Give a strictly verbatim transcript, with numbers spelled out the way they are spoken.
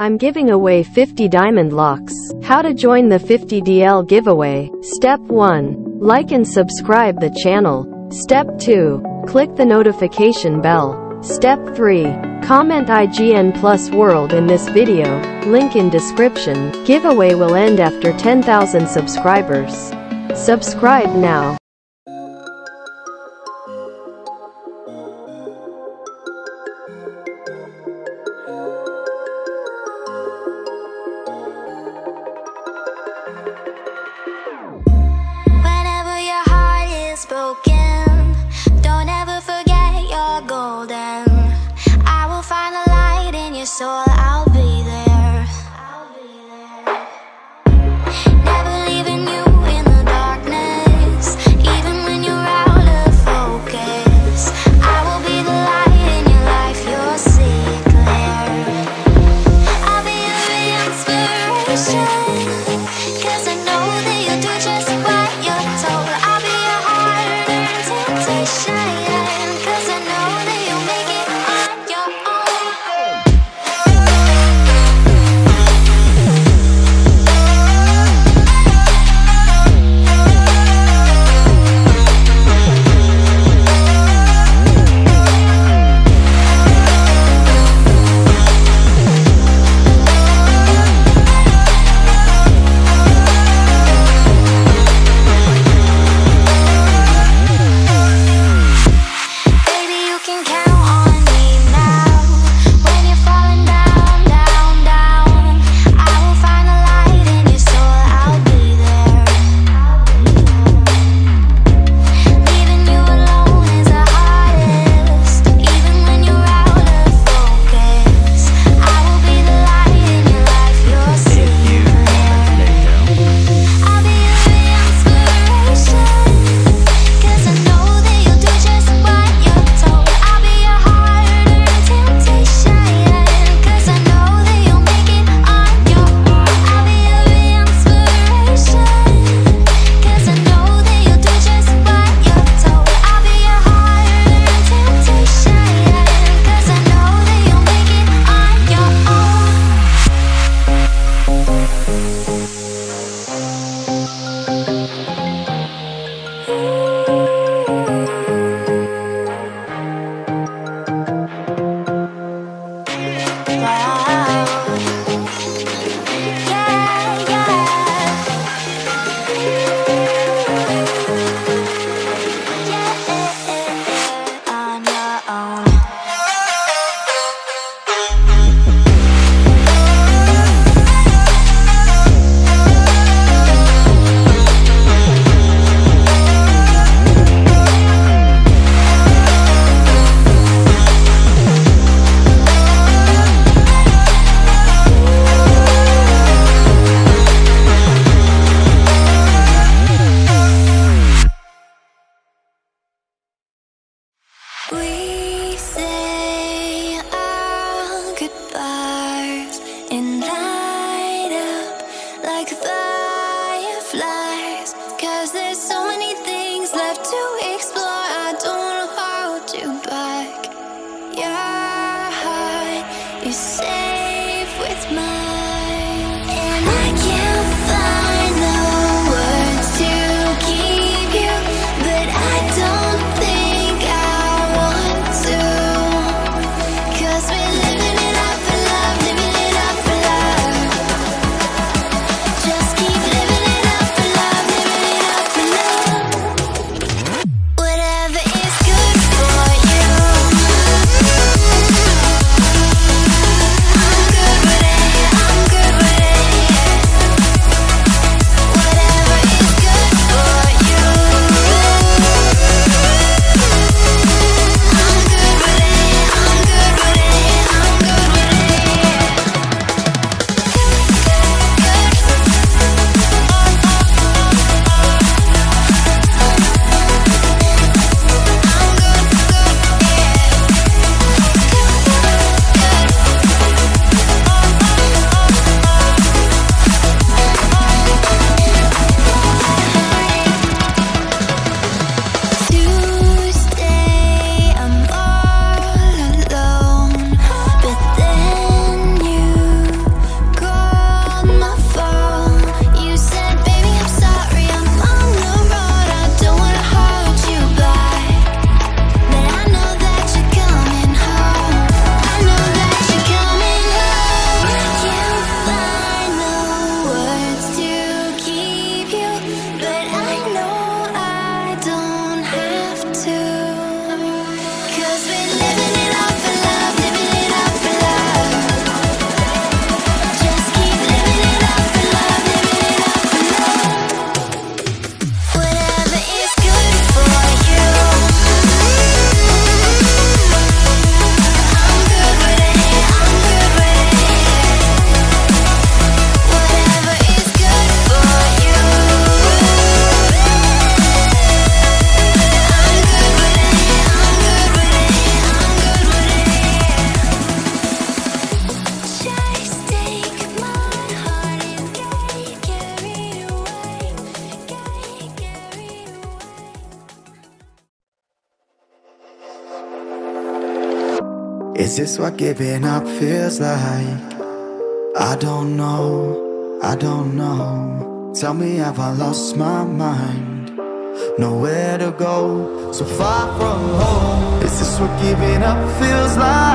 I'm giving away fifty diamond locks. How to join the fifty D L giveaway. Step one. Like and subscribe the channel. Step two. Click the notification bell. Step three. Comment I G N plus world in this video. Link in description. Giveaway will end after ten thousand subscribers. Subscribe now. So I'll be there. I'll be there. Never leaving you in the darkness, even when you're out of focus. I will be the light in your life, you'll see it clear. I'll be your inspiration, 'cause I know that you'll do just what you're told. I'll be your heart-earned temptation, 'cause I know that you'll make it on your own. We say our goodbyes and light up like fireflies, 'cause there's so many things left to explore. I don't wanna hold you back. Your heart is safe with mine, and I can't find the words to keep you, but I don't think I Is this what giving up feels like? I don't know, I don't know. Tell me, have I lost my mind? Nowhere to go, so far from home. Is this what giving up feels like?